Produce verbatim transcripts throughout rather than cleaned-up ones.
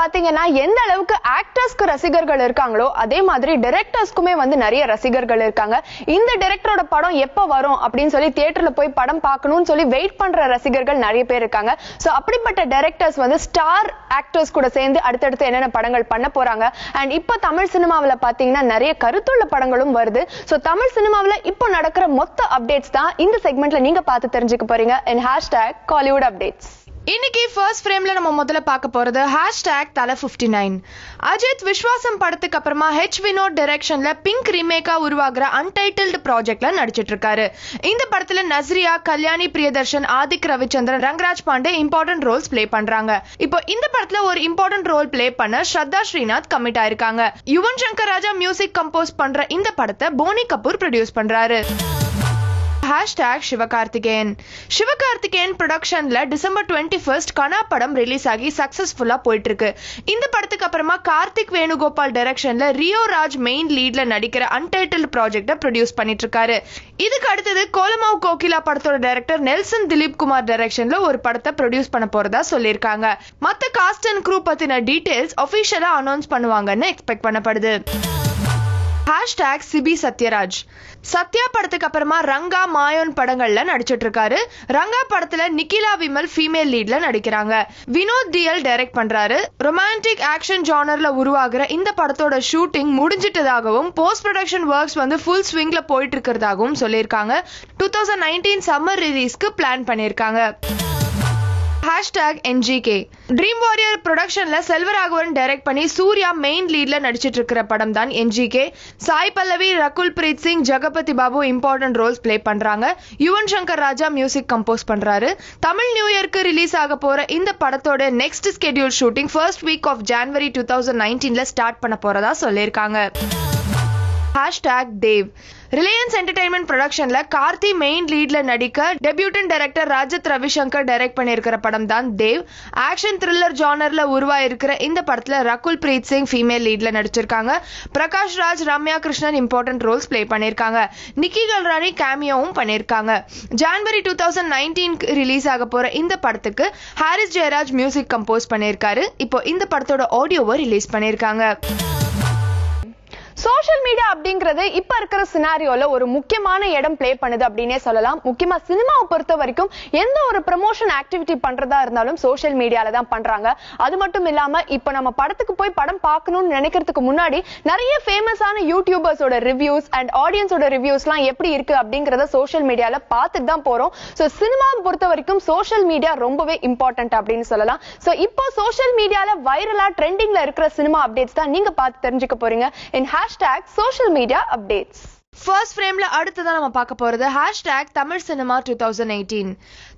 பாத்தீங்கன்னா எந்த அளவுக்கு ஆக்டர்ஸ்க்கு ரசிகர்கள் இருக்காங்களோ அதே மாதிரி டைரக்டர்ஸ்க்குமே வந்து நிறைய ரசிகர்கள் இருக்காங்க. இந்த டைரக்டரோட படம் எப்ப வரும் அப்படின்னு சொல்லி தியேட்டர்ல போய் படம் பார்க்கணும்னு சொல்லி வெயிட் பண்ற ரசிகர்கள் நிறைய பேர் இருக்காங்க. சோ அப்படிப்பட்ட டைரக்டர்ஸ் வந்து ஸ்டார் ஆக்டர்ஸ் கூட சேர்ந்து அடுத்தடுத்து என்னென்ன படங்கள் பண்ண போறாங்க அண்ட் இப்ப தமிழ் சினிமாவில பாத்தீங்கன்னா நிறைய கருத்துள்ள படங்களும் வருது. சோ தமிழ் சினிமாவில இப்போ நடக்கிற மொத்த அப்டேட்ஸ் தான் இந்த செக்மெண்ட்ல நீங்க பார்த்து தெரிஞ்சுக்க போறீங்க. And hashtag Kollywood updates. இன்னைக்கு ஃபர்ஸ்ட் ஃப்ரேம்ல நம்ம முதல்ல பார்க்க போறது ஹேஷ்டாக் தலை ஃபிப்டி நைன். அஜித் விஸ்வாசம் படத்துக்கு அப்புறமா ஹெச் வினோட் டைரக்ஷன்ல பிங்க் ரீமேக்கா உருவாகிற அன்டைட்டில்டு ப்ராஜெக்ட்ல நடிச்சிட்டு இருக்காரு. இந்த படத்துல Nazriya, Kalyani Priyadarshan, Adhik Ravichandran, Rangaraj Pandey important roles play பண்றாங்க. இப்போ இந்த படத்துல ஒரு இம்பார்ட்டன்ட் ரோல் பிளே பண்ண ஸ்ரத்தா ஸ்ரீநாத் கமிட் ஆயிருக்காங்க. யுவன் சங்கராஜா மியூசிக் கம்போஸ் பண்ற இந்த படத்தை போனி கபூர் ப்ரொடியூஸ் பண்றாரு. ஹேஷ்டாக் சிவகார்த்திகேயன். சிவகார்த்திகேயன் ப்ரொடக்ஷன்ல டிசம்பர் டுவெண்ட்டி ஃபர்ஸ்ட் கனா படம் ரிலீஸ் ஆகி சக்சஸ்ஃபுல்லா போயிட்டு இருக்கு. இந்த படத்துக்கு அப்புறமா கார்த்திக் வேணுகோபால் டைரக்ஷன்ல ரியோ ராஜ் மெயின் லீட்ல நடிக்கிற அன்டைட்டில்ட் ப்ராஜெக்ட ப்ரொடியூஸ் பண்ணிட்டு இருக்காரு. இதுக்கு அடுத்தது கோலமாவ் கோகிலா படத்தோட டைரக்டர் நெல்சன் திலீப் குமார் டைரக்ஷன்ல ஒரு படத்தை ப்ரொடியூஸ் பண்ண போறதா சொல்லியிருக்காங்க. மத்த காஸ்ட் அண்ட் க்ரூ பத்தின டீடைல்ஸ் அபிஷியலா அனௌன்ஸ் பண்ணுவாங்கன்னு எக்ஸ்பெக்ட் பண்ணப்படுது. ஹேஷ்டாக் சிபி சத்யராஜ். சத்யா படத்துக்கு அப்புறமா ரங்கா மாயோன் படங்கள்ல நடிச்சிட்டு இருக்காரு. ரங்கா படத்துல நிக்கிலா விமல் ஃபீமேல் லீட்ல நடிக்கிறாங்க. வினோ டிஎல் டைரக்ட் பண்றாரு. ரொமான்டிக் ஆக்ஷன் ஜானர்ல உருவாகிற இந்த படத்தோட ஷூட்டிங் முடிஞ்சிட்டதாகவும் போஸ்ட் ப்ரொடக்ஷன் ஒர்க்ஸ் வந்து ஃபுல் ஸ்விங்ல போயிட்டு இருக்கிறதாகவும் சொல்லியிருக்காங்க. டூ தௌசண்ட் நைன்டீன் சம்மர் ரிலீஸ்க்கு பிளான் பண்ணியிருக்காங்க. Hashtag N G K. Dream warrior ப்ரொடக்ஷன்ல செல்வராகவன் டைரக்ட் பண்ணி சூர்யா மெயின் லீட்ல நடிச்சிட்டு இருக்கிற படம் தான் N G K. Sai Pallavi, Rakul Preet Singh, Jagapathi Babu important roles play பண்றாங்க. யுவன் சங்கர் ராஜா மியூசிக் கம்போஸ் பண்றாரு. தமிழ் நியூ இயர்க்கு ரிலீஸ் ஆக போற இந்த படத்தோட next schedule shooting first week of January two thousand நைன்டீன்ல ஸ்டார்ட் பண்ண போறதா சொல்லியிருக்காங்க. ஹேஷ்டாக் தேவ். ரிலையன்ஸ் என்டர்டைன்மெண்ட் ப்ரொடக்ஷன்ல கார்த்தி மெயின் லீட்ல நடிக்க debutant director Ajith Ravishankar direct பண்ணியிருக்கிற படம் தான் தேவ். ஆக்ஷன் த்ரில்லர் ஜானர்ல உருவாயிருக்கிற இந்த படத்துல ரகுல் பிரீத் சிங் ஃபீமேல் லீட்ல நடிச்சிருக்காங்க. Prakash Raj, Ramya Krishnan important roles play பண்ணியிருக்காங்க. நிக்கி கல்ராணி கேமியோவும் பண்ணியிருக்காங்க. ஜான்வரி டூ தௌசண்ட் நைன்டீனுக்கு ரிலீஸ் ஆக போற இந்த படத்துக்கு ஹாரிஸ் ஜெயராஜ் மியூசிக் கம்போஸ் பண்ணியிருக்காரு. இப்போ இந்த படத்தோட ஆடியோவை ரிலீஸ் பண்ணியிருக்காங்க. சோஷியல் மீடியா அப்படிங்கிறது இப்ப இருக்கிற சினாரியோல ஒரு முக்கியமான இடம் பிளே பண்ணுது அப்படின்னே சொல்லலாம். முக்கியமா சினிமாவை பொறுத்த வரைக்கும் எந்த ஒரு ப்ரமோஷன் ஆக்டிவிட்டி பண்றதா இருந்தாலும் சோஷியல் மீடியால தான் பண்றாங்க. அது மட்டும் இல்லாம இப்ப நம்ம படத்துக்கு போய் படம் பார்க்கணும்னு நினைக்கிறதுக்கு முன்னாடி நிறைய ஃபேமஸான யூடியூபர்ஸோட ரிவ்யூஸ் அண்ட் ஆடியன்ஸோட ரிவ்யூஸ் எல்லாம் எப்படி இருக்கு அப்படிங்கறத சோஷியல் மீடியால பார்த்துட்டு தான் போறோம். சோ சினிமாவை பொறுத்த வரைக்கும் சோஷியல் மீடியா ரொம்பவே இம்பார்ட்டன்ட் அப்படின்னு சொல்லலாம். சோ இப்போ சோஷியல் மீடியால வைரலா ட்ரெண்டிங்ல இருக்கிற சினிமா அப்டேட்ஸ் தான் நீங்க பார்த்து தெரிஞ்சுக்க போறீங்க. In hashtag social media updates. First ஃப்ரேம்ல அடுத்ததான் நம்ம பார்க்க போறது hashtag Tamil cinema two thousand eighteen.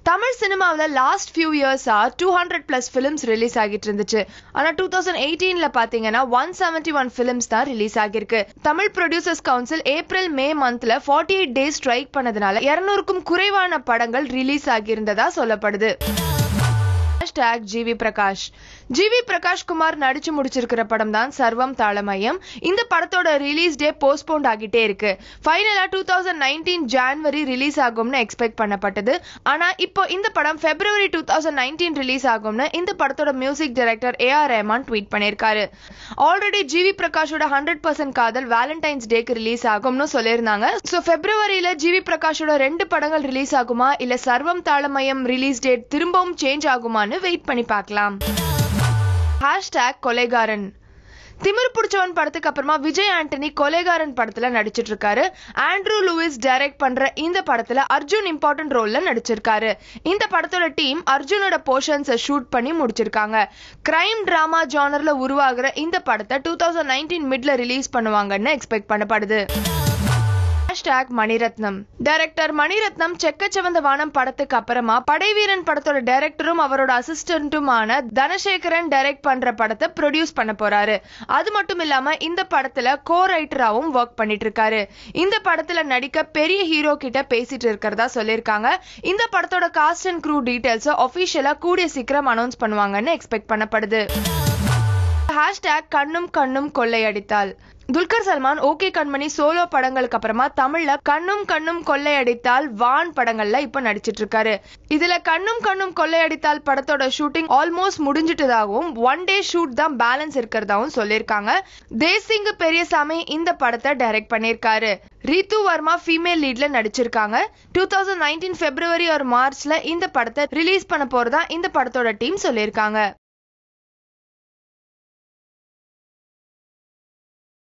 Tamil சினிமாவில் லாஸ்ட் ஃபியூ இயர்ஸா two hundred plus films release ஆகிட்டு இருந்துச்சு. ஆனா டூ தௌசண்ட் எயிட்டீன்ல பாத்தீங்கன்னா ஒன் செவன்டி ஒன் ஃபிலிம்ஸ் தான் ரிலீஸ் ஆகிருக்கு. Tamil producers council April May மந்த்ல ஃபார்ட்டி எயிட் டேஸ் ஸ்ட்ரைக் பண்ணதுனால இருநூறுக்கும் குறைவான படங்கள் ரிலீஸ் ஆகியிருந்ததா சொல்லப்படுது. Hashtag GV Prakash. GV Prakash Kumar நடிச்சு முடிச்சிருக்கிற படம் தான் சர்வம் தாளமயம். இந்த படத்தோட ரிலீஸ் டே போஸ்ட்போன் ஆகிட்டே இருக்கு. ஃபைனலா two thousand nineteen January release ஆகும்னு எக்ஸ்பெக்ட் பண்ணப்பட்டது. ஆனா இப்போ இந்த படம் February two thousand nineteen release ஆகும்னு இந்த படத்தோட music director A R Rahman tweet பண்ணியிருக்காரு. ஆல்ரெடி ஜிவி பிரகாஷோட ஹண்ட்ரட் பர்சன்ட் காதல் வேலண்டைன்ஸ் டேக்கு ரிலீஸ் ஆகும்னு சொல்லியிருந்தாங்க. ஸோ பிப்ரவரியில ஜிவி பிரகாஷோட ரெண்டு படங்கள் ரிலீஸ் ஆகுமா இல்ல சர்வம் தாளமயம் ரிலீஸ் டேட் திரும்பவும் சேஞ்ச் ஆகுமா வெயிட் பண்ணி பார்க்கலாம். ஹேஷ்டாக் கொலைகாரன். திமிர் பிடிச்சவன் படத்துக்கு அப்புறமா விஜய் ஆண்டனி கொலைகாரன் படத்துல நடிச்சிட்டு இருக்காரு. ஆண்ட்ரூ லூயிஸ் டைரக்ட் பண்ற இந்த படத்துல அர்ஜுன் இம்பார்ட்டன்ட் ரோல்ல நடிச்சிருக்காரு. இந்த படத்தோட டீம் அர்ஜுனோட போர்ஷன்ஸை ஷூட் பண்ணி முடிச்சிருக்காங்க. கிரைம் டிராமா ஜானர்ல உருவாகிற இந்த படத்தை டூ தௌசண்ட் நைன்டீன் மிட்ல ரிலீஸ் பண்ணுவாங்கன்னு எக்ஸ்பெக்ட் பண்ணப்படுது. ஹேஷ்டாக் மணி ரத்னம். டைரக்டர் மணி ரத்னம் செக்கச்சவந்த வானம் படத்துக்கு அப்புறமா படைவீரன் படத்தோட டைரக்டரும் அவரோட அசிஸ்டன்ட்டுமான தனசேகரன் டைரக்ட் பண்ற படத்தை ப்ரொடியூஸ் பண்ண போறாரு. அது மட்டும் இல்லாம இந்த படத்துல கோ ரைட்டராவும் ஒர்க் பண்ணிட்டு இருக்காரு. இந்த படத்துல நடிக்க பெரிய ஹீரோ கிட்ட பேசிட்டு இருக்கிறதா சொல்லியிருக்காங்க. இந்த படத்தோட காஸ்ட் அண்ட் க்ரூ டீடைல்ஸ் அபிஷியலா கூடிய சீக்கிரம் அனௌன்ஸ் பண்ணுவாங்கன்னு எக்ஸ்பெக்ட் பண்ணப்படுது. Hashtag Kannum Kannum Kollaiyadithaal. Dulquer Salmaan okay Kanmani solo படங்களுக்கு அப்புறமா தமிழ்ல கண்ணும் கண்ணும் கொள்ளையடித்தால் வான் படங்கள்ல இப்ப நடிச்சிட்டு இருக்காரு. இதுல கண்ணும் கண்ணும் கொள்ளையடித்தால் படத்தோட ஷூட்டிங் ஆல்மோஸ்ட் முடிஞ்சிட்டதாகவும் ஒன் டே ஷூட் தான் பேலன்ஸ் இருக்கிறதாவும் சொல்லியிருக்காங்க. தேசிங்கு பெரியசாமி இந்த படத்தை டைரக்ட் பண்ணியிருக்காரு. ரீத்து வர்மா ஃபீமேல் லீட்ல நடிச்சிருக்காங்க. டூ தௌசண்ட் நைன்டீன் பிப்ரவரி ஒரு மார்ச்ல இந்த படத்தை ரிலீஸ் பண்ண போறதா இந்த படத்தோட டீம் சொல்லியிருக்காங்க.